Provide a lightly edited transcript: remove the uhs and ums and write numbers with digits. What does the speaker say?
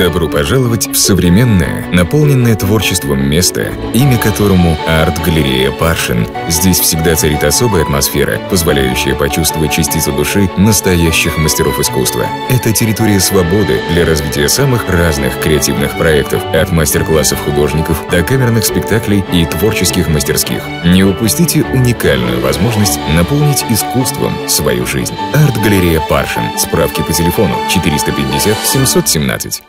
Добро пожаловать в современное, наполненное творчеством место, имя которому Арт-галерея Паршин. Здесь всегда царит особая атмосфера, позволяющая почувствовать частицу души настоящих мастеров искусства. Это территория свободы для развития самых разных креативных проектов, от мастер-классов художников до камерных спектаклей и творческих мастерских. Не упустите уникальную возможность наполнить искусством свою жизнь. Арт-галерея Паршин. Справки по телефону 450 717.